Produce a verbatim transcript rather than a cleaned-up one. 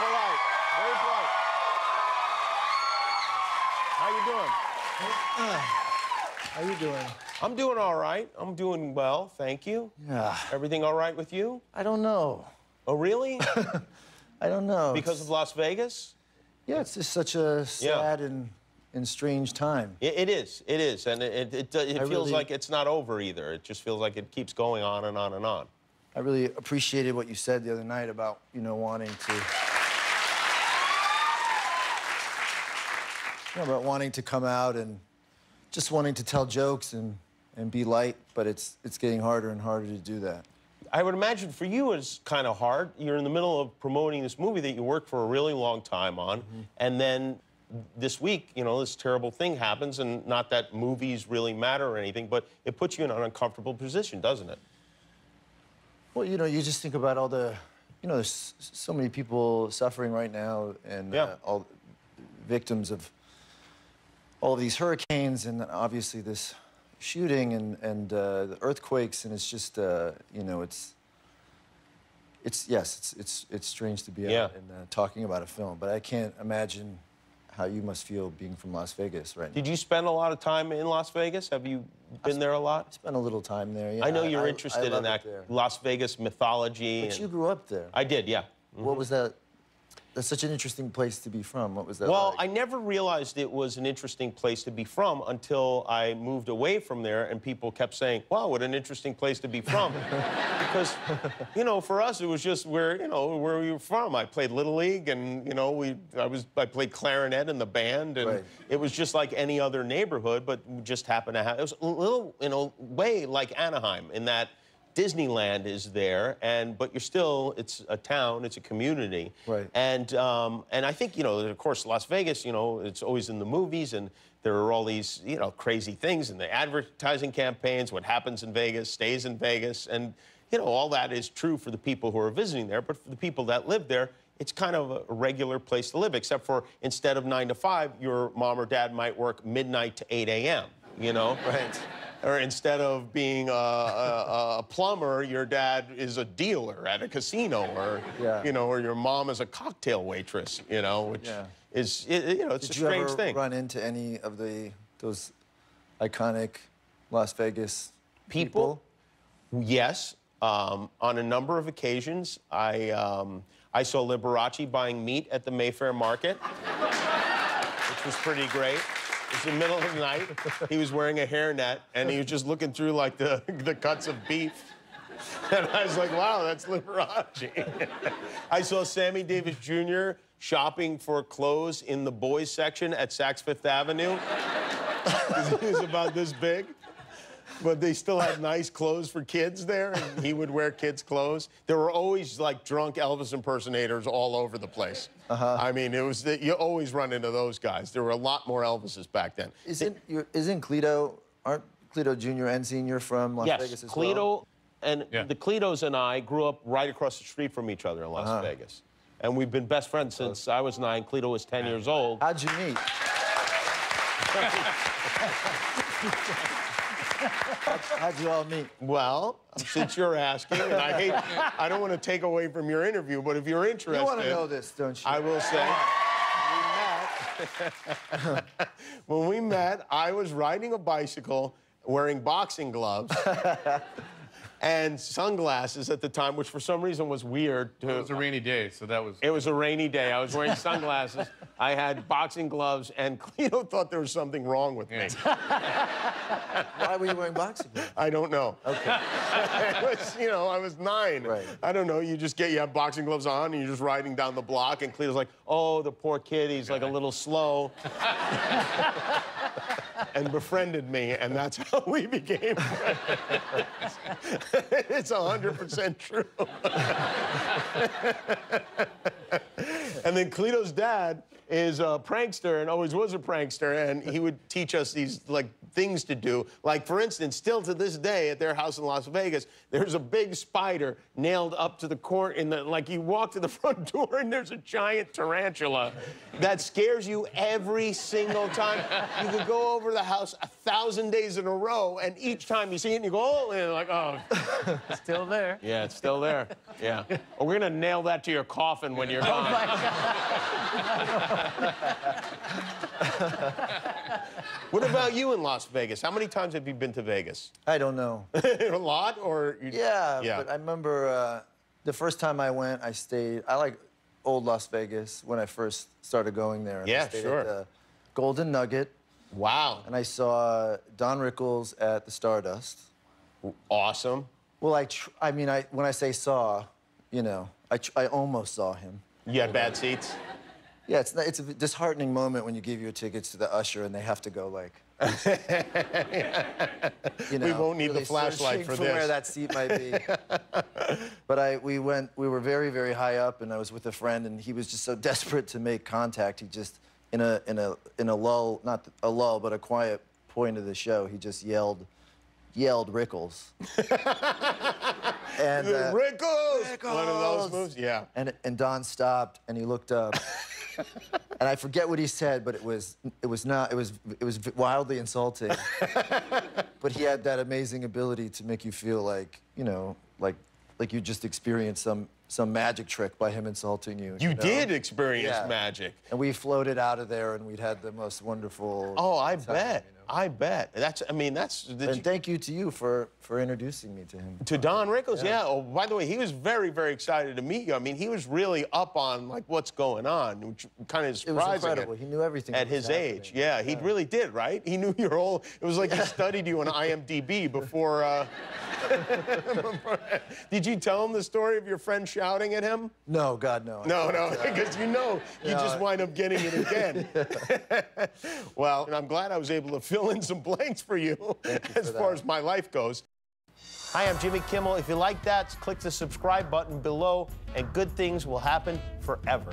polite. Very polite. How you doing? How you doing? I'm doing all right. I'm doing well, thank you. Yeah. Everything all right with you? I don't know. Oh, really? I don't know. Because it's... of Las Vegas? Yeah, it's just such a sad yeah. and, and strange time. It, it is, it is, and it, it, it, it feels really... like it's not over either. It just feels like it keeps going on and on and on. I really appreciated what you said the other night about, you know, wanting to... you know, about wanting to come out and just wanting to tell jokes and, and be light, but it's, it's getting harder and harder to do that. I would imagine for you it's kind of hard. You're in the middle of promoting this movie that you worked for a really long time on, mm-hmm. and then this week, you know, this terrible thing happens, and not that movies really matter or anything, but it puts you in an uncomfortable position, doesn't it? Well, you know, you just think about all the, you know, there's so many people suffering right now, and yeah. uh, all victims of all these hurricanes, and obviously this shooting and and uh, the earthquakes, and it's just, uh, you know, it's, it's yes, it's it's it's strange to be yeah. out and uh, talking about a film, but I can't imagine how you must feel being from Las Vegas right now. Did you spend a lot of time in Las Vegas? Have you been there a lot? I spent a little time there, yeah. I know you're I, interested I in that Las Vegas mythology. But and... you grew up there. I did, yeah. Mm-hmm. What was that? That's such an interesting place to be from. What was that well, like? I never realized it was an interesting place to be from until I moved away from there, and people kept saying, wow, what an interesting place to be from. Because, you know, for us, it was just where, you know, where we were from. I played Little League, and, you know, we, I, was, I played clarinet in the band, and right. it was just like any other neighborhood, but we just happened to have... It was a little, in a way, like Anaheim, in that... Disneyland is there, and but you're still, it's a town, it's a community. Right. And, um, and I think, you know, of course, Las Vegas, you know, it's always in the movies, and there are all these, you know, crazy things in the advertising campaigns, what happens in Vegas stays in Vegas, and, you know, all that is true for the people who are visiting there, but for the people that live there, it's kind of a regular place to live, except for instead of nine to five, your mom or dad might work midnight to eight A M, you know? Right. Or instead of being a, a, a plumber, your dad is a dealer at a casino, or yeah. you know, or your mom is a cocktail waitress, you know, which yeah. is it, you know, it's Did a strange thing. Did you ever run into any of the those iconic Las Vegas people? people? Yes, um, on a number of occasions, I um, I saw Liberace buying meat at the Mayfair Market, which was pretty great. It was the middle of the night. He was wearing a hairnet, and he was just looking through, like, the, the cuts of beef. And I was like, wow, that's Liberace. I saw Sammy Davis Junior shopping for clothes in the boys' section at Saks Fifth Avenue. He was about this big. But they still had nice clothes for kids there, and he would wear kids' clothes. There were always, like, drunk Elvis impersonators all over the place. Uh-huh. I mean, it was the, you always run into those guys. There were a lot more Elvises back then. Isn't, your, isn't Cleto, aren't Cleto Junior and Senior from Las yes, Vegas as Cleto, well? And yeah. the Cletos and I grew up right across the street from each other in Las uh-huh. Vegas. And we've been best friends since I was nine. Cleto was ten years old. How'd you meet? How'd you all meet? Well, since you're asking, and I hate, I don't want to take away from your interview, but if you're interested... You want to know this, don't you? I will say, we met, when we met, I was riding a bicycle, wearing boxing gloves, and sunglasses at the time, which for some reason was weird. To, it was a rainy day, so that was... It was a rainy day. I was wearing sunglasses. I had boxing gloves, and Cleto thought there was something wrong with me. Why were you wearing boxing gloves? I don't know. Okay. It was, you know, I was nine. Right. I don't know. You just get, you have boxing gloves on, and you're just riding down the block, and Cleto's like, oh, the poor kid, he's like a little slow. And befriended me, and that's how we became friends. It's one hundred percent true. And then Cleto's dad is a prankster and always was a prankster, and he would teach us these, like, things to do. Like, for instance, still to this day at their house in Las Vegas, there's a big spider nailed up to the corner, in the, like, you walk to the front door and there's a giant tarantula that scares you every single time. You could go over the house a thousand days in a row, and each time you see it, and you go, oh, and you're like, oh. It's still there. Yeah, it's still there. Yeah. Oh, we're gonna nail that to your coffin when you're gone. Oh my God. What about you in Las Vegas? How many times have you been to Vegas? I don't know. A lot, or you... yeah, yeah, but I remember uh, the first time I went, I stayed. I like old Las Vegas when I first started going there. And yeah, I stayed sure. at the Golden Nugget. Wow. And I saw Don Rickles at the Stardust. Awesome. Well, I, tr I mean, I when I say saw, you know, I, tr I almost saw him. You had bad seats? Yeah, it's, it's a disheartening moment when you give your tickets to the usher and they have to go, like... you know, we won't need really the flashlight for this. Where that seat might be. But I, we went, we were very, very high up, and I was with a friend, and he was just so desperate to make contact. He just, in a, in a, in a lull, not a lull, but a quiet point of the show, he just yelled, yelled Rickles. And, uh, Rickles! Rickles! One of those moves, yeah. And, and Don stopped, and he looked up. And I forget what he said, but it was it was not it was it was wildly insulting. But he had that amazing ability to make you feel like, you know, like like you just experienced some some magic trick by him insulting you. You, you know? did experience yeah. magic. And we floated out of there, and we'd had the most wonderful. Oh, I time, bet. You know? I bet. That's. I mean, that's. And you... thank you to you for for introducing me to him. To Don Rickles, yeah. yeah. Oh, by the way, he was very, very excited to meet you. I mean, he was really up on like what's going on, which kind of surprising. It was incredible. He knew everything at his happening. age. Yeah, yeah, he really did. Right? He knew your whole. It was like yeah. he studied you on I M D B before. Uh... Did you tell him the story of your friend shouting at him? No, God, no. No, no, because you know you no, just wind up getting it again. Yeah. Well, and I'm glad I was able to fill in some blanks for you, you as for far that. as my life goes. Hi, I'm Jimmy Kimmel. If you like that, click the subscribe button below, and good things will happen forever.